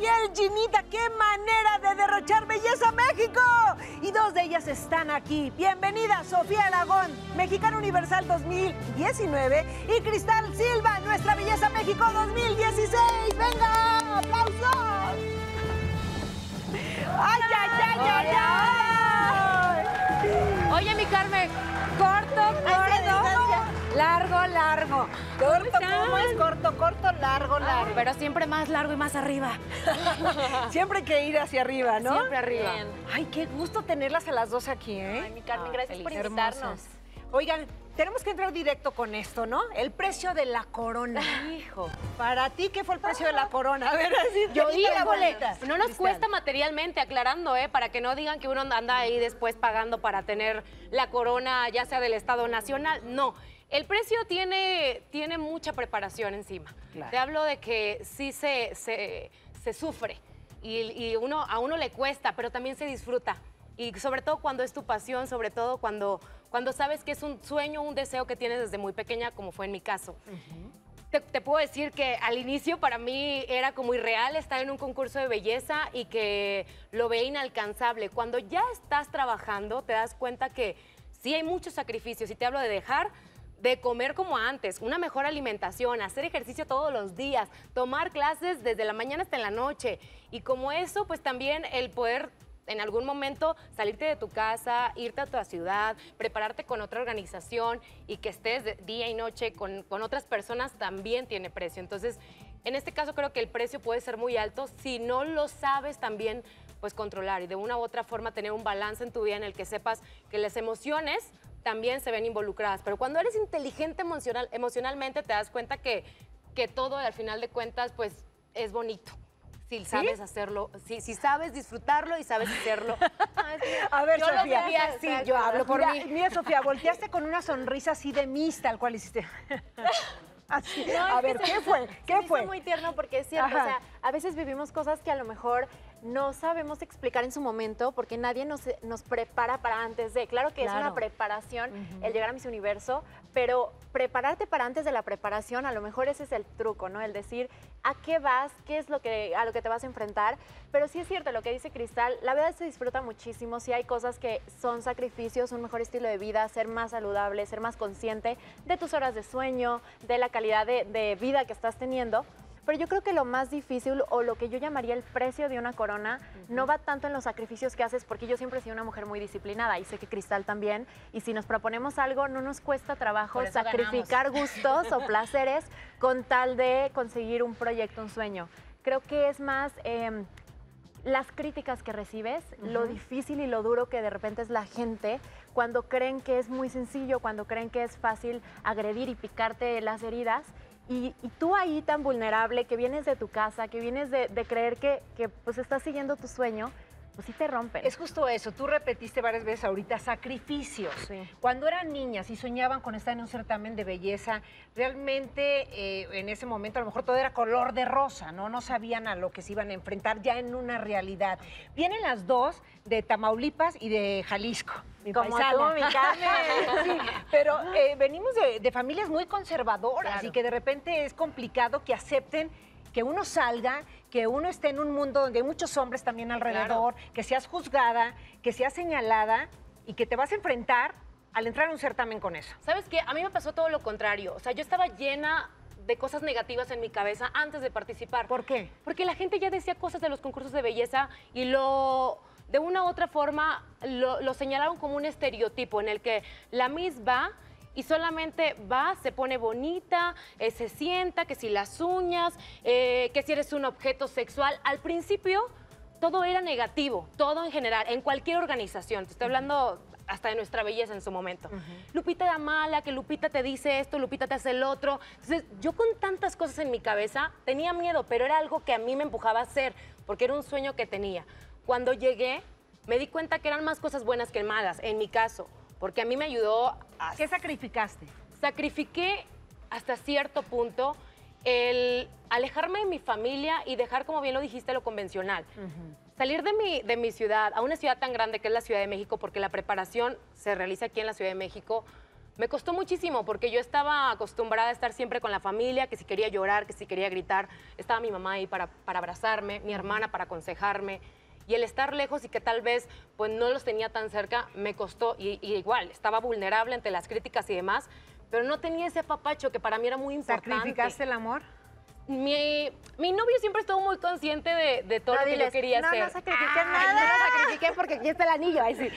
piel chinita. ¡Qué manera de derrochar belleza México! Y dos de ellas están aquí. Bienvenida Sofía Aragón, Mexicana Universal 2019, y Kristal Silva, Nuestra Belleza México 2016. ¡Venga! ¡Aplausos! ¡Ay, ay, ay, ay, ay! Oye, mi Carmen, largo. Corto, ¿cómo es? Corto, largo. Pero siempre más largo y más arriba. Siempre hay que ir hacia arriba, ¿no? Siempre arriba. Bien. Ay, qué gusto tenerlas a las dos aquí, ¿eh? Ay, mi Carmen, gracias por invitarnos. Oigan, tenemos que entrar directo con esto, ¿no? El precio de la corona. Hijo. Para ti, ¿qué fue el precio de la corona? A ver, así. Yo, híjole, no nos cuesta materialmente, aclarando, ¿eh? Para que no digan que uno anda ahí después pagando para tener la corona, ya sea del Estado Nacional. No. El precio tiene mucha preparación encima. Claro. Te hablo de que sí se sufre y a uno le cuesta, pero también se disfruta. Y sobre todo cuando es tu pasión, sobre todo cuando sabes que es un sueño, un deseo que tienes desde muy pequeña, como fue en mi caso. Uh-huh. Te puedo decir que al inicio para mí era como irreal estar en un concurso de belleza y que lo veía inalcanzable. Cuando ya estás trabajando, te das cuenta que sí hay muchos sacrificios. Y te hablo de dejar de comer como antes, una mejor alimentación, hacer ejercicio todos los días, tomar clases desde la mañana hasta en la noche. Y como eso, pues también el poder en algún momento salirte de tu casa, irte a tu ciudad, prepararte con otra organización y que estés de día y noche con otras personas también tiene precio. Entonces, en este caso creo que el precio puede ser muy alto si no lo sabes también pues controlar y de una u otra forma tener un balance en tu vida en el que sepas que las emociones también se ven involucradas, pero cuando eres inteligente emocionalmente te das cuenta que todo al final de cuentas pues es bonito. Si sabes hacerlo, si sabes disfrutarlo y sabes hacerlo. A ver, yo Sofía, sí, yo hablo por mí. Mira, Sofía, volteaste con una sonrisa así de Miss, tal cual hiciste. Así. No, a ver, ¿qué fue? Es muy tierno porque es cierto, o sea, a veces vivimos cosas que a lo mejor no sabemos explicar en su momento porque nadie nos prepara para antes de. Claro que es una preparación el llegar a Miss Universo, pero prepararte para antes de la preparación, a lo mejor ese es el truco, ¿no? El decir a qué vas, qué es a lo que te vas a enfrentar. Pero sí es cierto lo que dice Kristal, la verdad se disfruta muchísimo. Sí hay cosas que son sacrificios, un mejor estilo de vida, ser más saludable, ser más consciente de tus horas de sueño, de la calidad de vida que estás teniendo. Pero yo creo que lo más difícil o lo que yo llamaría el precio de una corona no va tanto en los sacrificios que haces, porque yo siempre he sido una mujer muy disciplinada y sé que Kristal también. Y si nos proponemos algo, no nos cuesta trabajo sacrificar gustos o placeres con tal de conseguir un proyecto, un sueño. Creo que es más las críticas que recibes, lo difícil y lo duro que de repente es la gente cuando creen que es muy sencillo, cuando creen que es fácil agredir y picarte las heridas. Y tú ahí tan vulnerable, que vienes de tu casa, que vienes de creer que pues estás siguiendo tu sueño, pues sí te rompen. Es justo eso, tú repetiste varias veces ahorita, sacrificios. Sí. Cuando eran niñas y soñaban con estar en un certamen de belleza, realmente en ese momento a lo mejor todo era color de rosa, ¿no? No sabían a lo que se iban a enfrentar ya en una realidad. Vienen las dos de Tamaulipas y de Jalisco. Como tú, mi Carmen. Sí, pero venimos de familias muy conservadoras y que de repente es complicado que acepten que uno salga, que uno esté en un mundo donde hay muchos hombres también alrededor, que seas juzgada, que seas señalada y que te vas a enfrentar al entrar a un certamen con eso. ¿Sabes qué? A mí me pasó todo lo contrario. O sea, yo estaba llena de cosas negativas en mi cabeza antes de participar. ¿Por qué? Porque la gente ya decía cosas de los concursos de belleza y de una u otra forma lo señalaron como un estereotipo en el que la Miss va y solamente va, se pone bonita, se sienta, que si las uñas, que si eres un objeto sexual. Al principio todo era negativo, todo en general, en cualquier organización. Te estoy hablando hasta de Nuestra Belleza en su momento. Lupita era mala, que Lupita te dice esto, Lupita te hace el otro. Entonces yo con tantas cosas en mi cabeza tenía miedo, pero era algo que a mí me empujaba a hacer porque era un sueño que tenía. Cuando llegué, me di cuenta que eran más cosas buenas que malas, en mi caso, porque a mí me ayudó a... ¿Qué sacrificaste? Sacrifiqué hasta cierto punto el alejarme de mi familia y dejar, como bien lo dijiste, lo convencional. Salir de mi ciudad a una ciudad tan grande que es la Ciudad de México, porque la preparación se realiza aquí en la Ciudad de México, Me costó muchísimo porque yo estaba acostumbrada a estar siempre con la familia, que si quería llorar, que si quería gritar, estaba mi mamá ahí para abrazarme, mi hermana para aconsejarme. Y el estar lejos y que tal vez pues, no los tenía tan cerca, me costó. Y igual, estaba vulnerable ante las críticas y demás, pero no tenía ese apapacho que para mí era muy importante. ¿Sacrificaste el amor? Mi novio siempre estuvo muy consciente de todo lo que yo quería hacer. No sacrifiqué nada. No sacrifiqué porque aquí está el anillo. Ahí sí.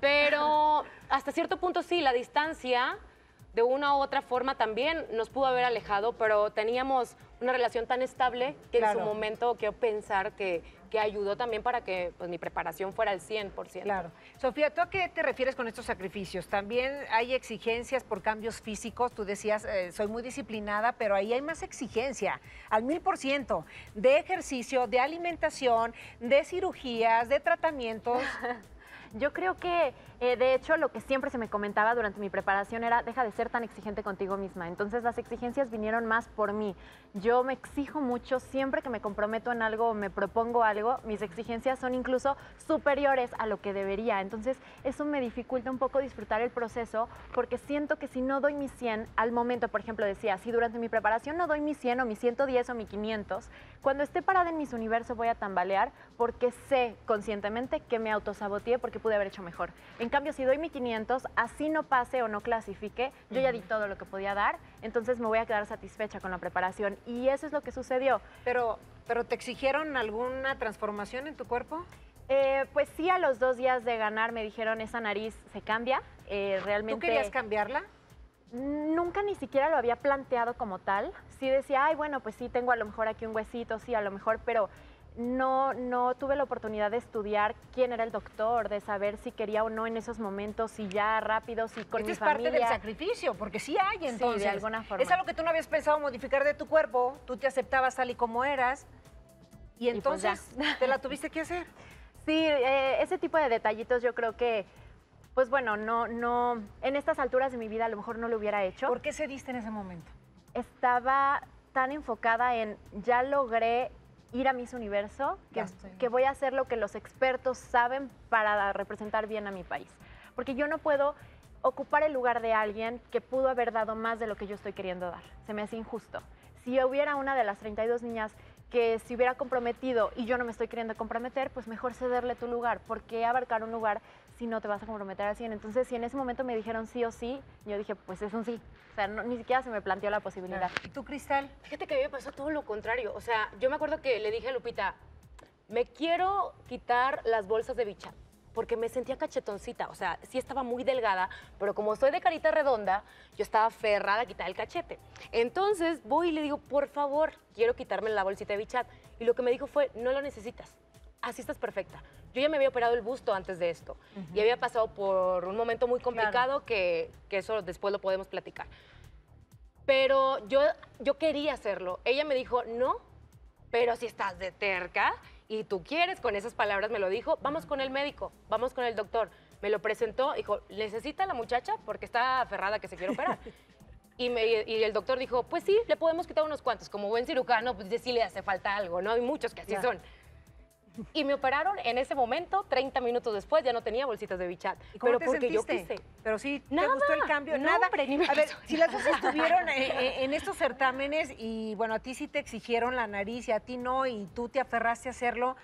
Pero hasta cierto punto sí, la distancia de una u otra forma también nos pudo haber alejado, pero teníamos una relación tan estable que en su momento quiero pensar que ayudó también para que pues, mi preparación fuera al 100%. Claro. Sofía, ¿tú a qué te refieres con estos sacrificios? ¿También hay exigencias por cambios físicos? Tú decías, soy muy disciplinada, pero ahí hay más exigencia, al 1000%, de ejercicio, de alimentación, de cirugías, de tratamientos. Yo creo que, de hecho, lo que siempre se me comentaba durante mi preparación era, deja de ser tan exigente contigo misma. Entonces, las exigencias vinieron más por mí. Yo me exijo mucho, siempre que me comprometo en algo o me propongo algo, mis exigencias son incluso superiores a lo que debería. Entonces, eso me dificulta un poco disfrutar el proceso porque siento que si no doy mi 100 al momento, por ejemplo, decía, si durante mi preparación no doy mi 100 o mi 110 o mi 500, cuando esté parada en Miss Universo voy a tambalear porque sé conscientemente que me autosaboteé porque pude haber hecho mejor. En cambio, si doy mi 500, así no pase o no clasifique, yo ya di todo lo que podía dar, entonces me voy a quedar satisfecha con la preparación y eso es lo que sucedió. ¿Pero te exigieron alguna transformación en tu cuerpo? Pues sí, a los 2 días de ganar me dijeron, esa nariz se cambia, realmente... ¿Tú querías cambiarla? Nunca ni siquiera lo había planteado como tal. Sí decía, ay, bueno, pues sí, tengo a lo mejor aquí un huesito, sí, a lo mejor, pero... No tuve la oportunidad de estudiar quién era el doctor, de saber si quería o no en esos momentos, si ya rápido, si con mi familia. Es parte del sacrificio, porque sí hay entonces. Sí, de alguna forma. Es algo que tú no habías pensado modificar de tu cuerpo, tú te aceptabas tal y como eras, y entonces pues te la tuviste que hacer. Sí, ese tipo de detallitos yo creo que, pues bueno, no en estas alturas de mi vida a lo mejor no lo hubiera hecho. ¿Por qué cediste en ese momento? Estaba tan enfocada en, ya logré... ir a Miss Universo, que voy a hacer lo que los expertos saben para representar bien a mi país. Porque yo no puedo ocupar el lugar de alguien que pudo haber dado más de lo que yo estoy queriendo dar. Se me hace injusto. Si hubiera una de las 32 niñas que se hubiera comprometido y yo no me estoy queriendo comprometer, pues mejor cederle tu lugar. ¿Por qué abarcar un lugar si no te vas a comprometer al 100? Entonces, si en ese momento me dijeron sí o sí, yo dije, pues es un sí. O sea, no, ni siquiera se me planteó la posibilidad. ¿Y tú, Kristal? Fíjate que a mí me pasó todo lo contrario. O sea, yo me acuerdo que le dije a Lupita, me quiero quitar las bolsas de bicha, porque me sentía cachetoncita. O sea, sí estaba muy delgada, pero como soy de carita redonda, yo estaba aferrada a quitar el cachete. Entonces voy y le digo, por favor, quiero quitarme la bolsita de bichat. Y lo que me dijo fue, no lo necesitas, así estás perfecta. Yo ya me había operado el busto antes de esto y había pasado por un momento muy complicado que eso después lo podemos platicar. Pero yo quería hacerlo. Ella me dijo, no, pero si estás de terca... y tú quieres, con esas palabras me lo dijo, vamos con el médico, vamos con el doctor. Me lo presentó, dijo, necesita la muchacha porque está aferrada que se quiere operar. Y el doctor dijo, pues sí, le podemos quitar unos cuantos. Como buen cirujano, pues sí le hace falta algo, ¿no? Hay muchos que así son. Y me operaron en ese momento, 30 minutos después, ya no tenía bolsitas de bichat. Pero porque yo quise. Pero sí, ¿te gustó el cambio? Nada. A ver, si las dos estuvieron en estos certámenes y, bueno, a ti sí te exigieron la nariz y a ti no, y tú te aferraste a hacerlo,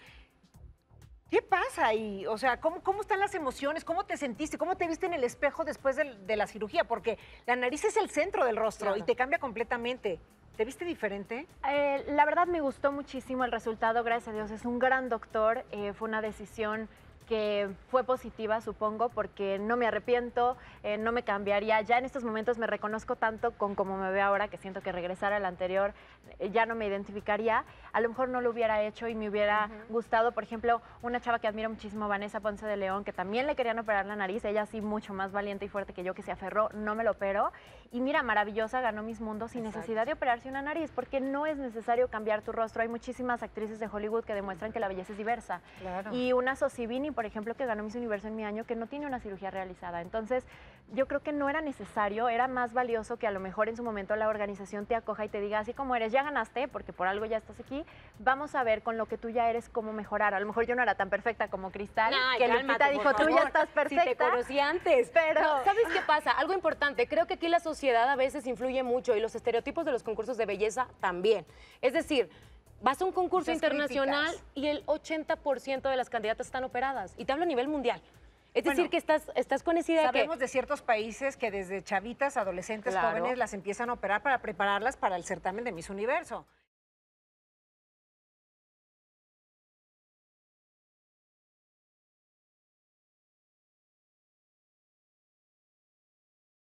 ¿qué pasa ahí? O sea, ¿cómo están las emociones? ¿Cómo te sentiste? ¿Cómo te viste en el espejo después de la cirugía? Porque la nariz es el centro del rostro y te cambia completamente. ¿Te viste diferente? La verdad me gustó muchísimo el resultado, gracias a Dios. Es un gran doctor, fue una decisión que fue positiva, supongo, porque no me arrepiento, no me cambiaría. Ya en estos momentos me reconozco tanto con como me veo ahora, que siento que regresar al anterior ya no me identificaría. A lo mejor no lo hubiera hecho y me hubiera gustado, por ejemplo, una chava que admiro muchísimo, Vanessa Ponce de León, que también le querían operar la nariz, ella sí mucho más valiente y fuerte que yo, que se aferró, no me lo operó. Y mira, maravillosa, ganó Miss Mundo sin necesidad de operarse una nariz, porque no es necesario cambiar tu rostro. Hay muchísimas actrices de Hollywood que demuestran que la belleza es diversa. Y una Sosibini, por por ejemplo, que ganó Miss Universo en mi año, que no tiene una cirugía realizada. Entonces, yo creo que no era necesario, era más valioso que a lo mejor en su momento la organización te acoja y te diga, así como eres, ya ganaste, porque por algo ya estás aquí, vamos a ver con lo que tú ya eres cómo mejorar. A lo mejor yo no era tan perfecta como Kristal, no, que Lupita dijo, tú ya estás perfecta. Si te conocí antes. Pero... No, ¿sabes qué pasa? Algo importante, creo que aquí la sociedad a veces influye mucho y los estereotipos de los concursos de belleza también. Es decir, vas a un concurso internacional y el 80% de las candidatas están operadas. Y te hablo a nivel mundial. Es decir, que estás con esa idea. Sabemos de ciertos países que desde chavitas, adolescentes, jóvenes, las empiezan a operar para prepararlas para el certamen de Miss Universo.